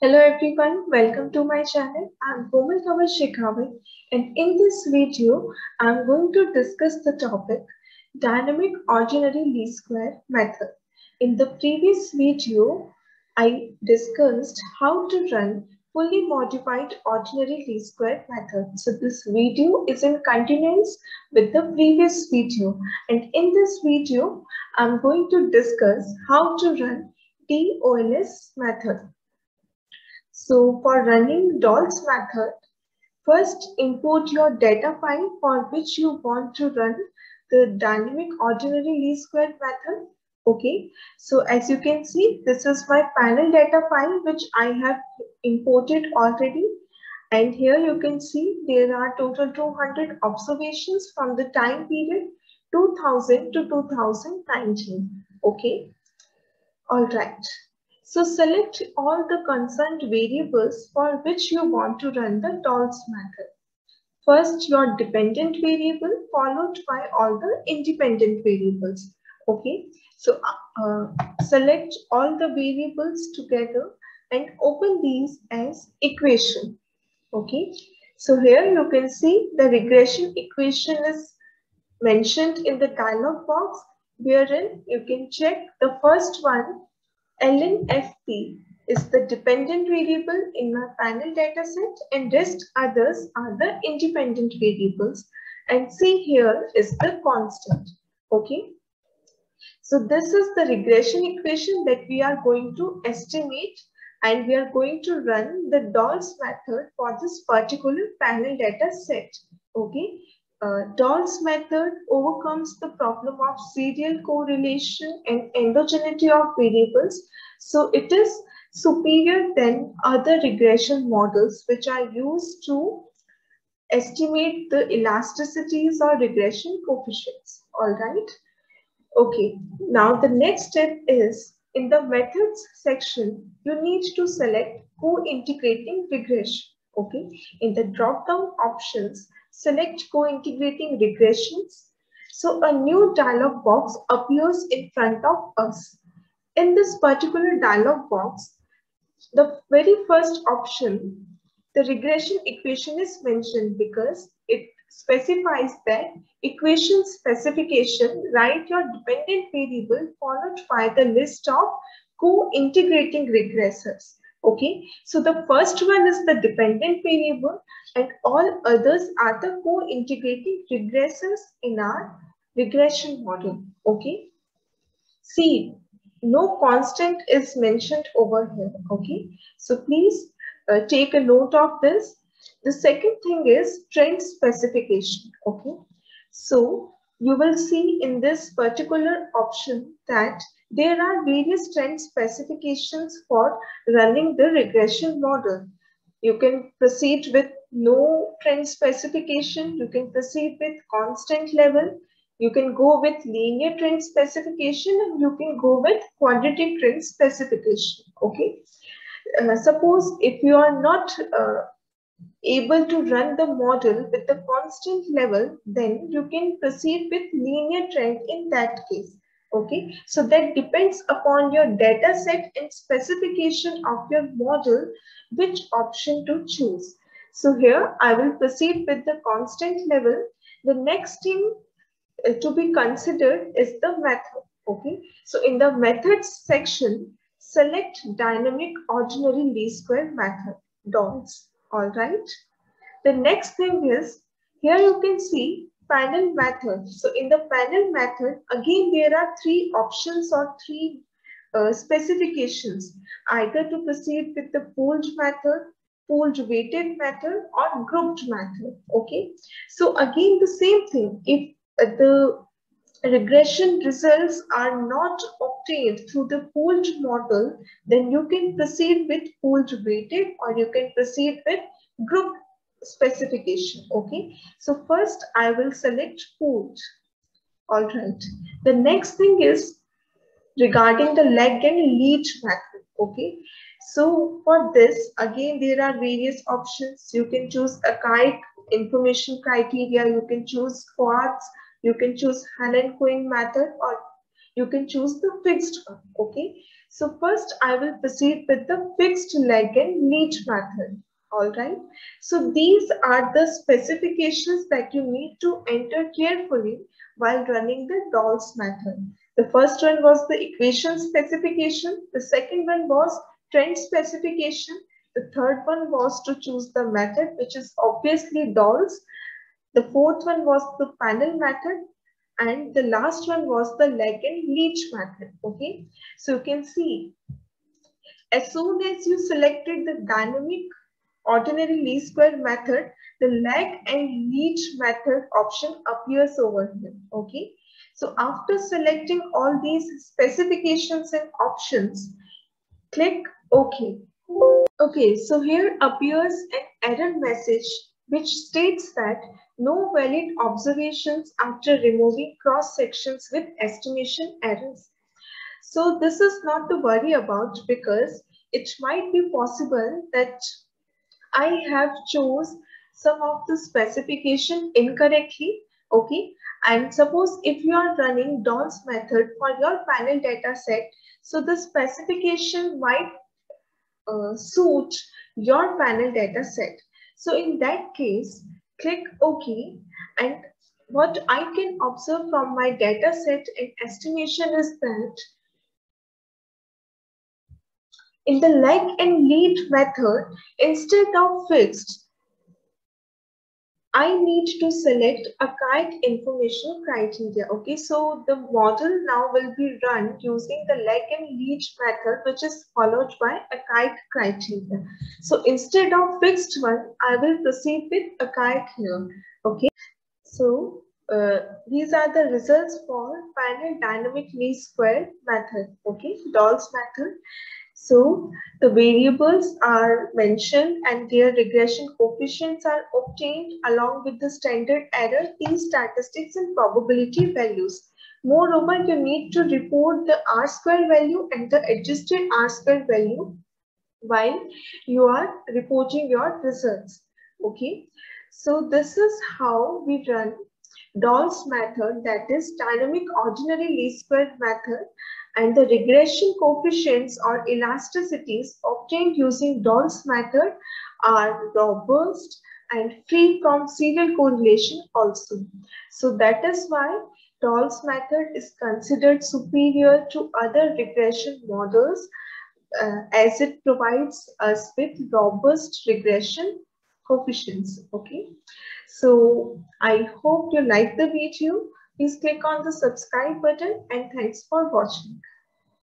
Hello everyone, welcome to my channel. I'm Komal Kanwar Shekhawat, and in this video, I'm going to discuss the topic dynamic ordinary least square method. In the previous video, I discussed how to run fully modified ordinary least square method. So this video is in continuance with the previous video, and in this video, I'm going to discuss how to run DOLS method. So for running DOLS method, first input your data file for which you want to run the dynamic ordinary least square method. Okay, so as you can see, this is my panel data file which I have imported already. And here you can see there are total 200 observations from the time period 2000 to 2019. Okay, all right. So select all the concerned variables for which you want to run the DOLS method. First, your dependent variable followed by all the independent variables. Okay, so select all the variables together and open these as equation. Okay, so here you can see the regression equation is mentioned in the dialog box, wherein you can check the first one. Ln fp is the dependent variable in my panel dataset, and rest others are the independent variables. And c here is the constant. Okay. So this is the regression equation that we are going to estimate, and we are going to run the DOLS method for this particular panel dataset. Okay. DOLS method overcomes the problem of serial correlation and endogeneity of variables. So it is superior than other regression models which are used to estimate the elasticities or regression coefficients. All right. Okay. Now the next step is in the methods section, you need to select co-integrating regression. Okay. In the drop-down options, select co-integrating regressions. So a new dialog box appears in front of us. In this particular dialog box, the very first option, the regression equation is mentioned because it specifies that equation specification, write your dependent variable followed by the list of co-integrating regressors. Okay, so the first one is the dependent variable and all others are the co-integrating regressors in our regression model. Okay, see, no constant is mentioned over here. Okay, so please take a note of this. The second thing is trend specification. Okay, so you will see in this particular option that there are various trend specifications for running the regression model. You can proceed with no trend specification. You can proceed with constant level. You can go with linear trend specification, and you can go with quadratic trend specification. Okay. Suppose if you are not able to run the model with the constant level, then you can proceed with linear trend in that case. Okay, so that depends upon your data set and specification of your model, which option to choose. So here I will proceed with the constant level. The next thing to be considered is the method. Okay, so in the methods section, select dynamic ordinary least square method, DOLS. All right. The next thing is, here you can see panel method. So in the panel method, again there are three options or three specifications, either to proceed with the pooled method, pooled weighted method, or grouped method. Okay, so again the same thing. If the regression results are not obtained through the pooled model, then you can proceed with pooled weighted, or you can proceed with grouped specification. Okay, so first I will select pooled. All right, the next thing is regarding the lag and lead method. Okay, so for this again there are various options. You can choose archaic information criteria, you can choose quartz, you can choose Hahn and Cohen method, or you can choose the fixed one. Okay, So first I will proceed with the fixed leg and leech method. All right. So these are the specifications that you need to enter carefully while running the DOLS method. The first one was the equation specification. The second one was trend specification. The third one was to choose the method, which is obviously DOLS. The fourth one was the panel method. And the last one was the leg and leech method. Okay. So you can see, as soon as you selected the dynamic ordinary least square method, the leg and leech method option appears over here. Okay. So after selecting all these specifications and options, click OK. Okay, so here appears an error message which states that no valid observations after removing cross sections with estimation errors. So this is not to worry about, because it might be possible that I have chosen some of the specification incorrectly. Okay, and suppose if you are running DOLS method for your panel data set, so the specification might suit your panel data set. So in that case, click OK, and what I can observe from my data set and estimation is that in the leg and leech method, instead of fixed, I need to select archaic information criteria. Okay, so the model now will be run using the leg and leech method, which is followed by archaic criteria. So instead of fixed one, I will proceed with archaic here. Okay, so these are the results for final dynamic least square method. Okay, DOLS method. So the variables are mentioned and their regression coefficients are obtained along with the standard error, t statistics, and probability values. Moreover, you need to report the R-square value and the adjusted R-square value while you are reporting your results. Okay, so this is how we run DOLS method, that is dynamic ordinary least square method, and the regression coefficients or elasticities obtained using DOLS method are robust and free from serial correlation also. So that is why DOLS method is considered superior to other regression models, as it provides us with robust regression coefficients. Okay, so I hope you like the video. Please click on the subscribe button, and thanks for watching.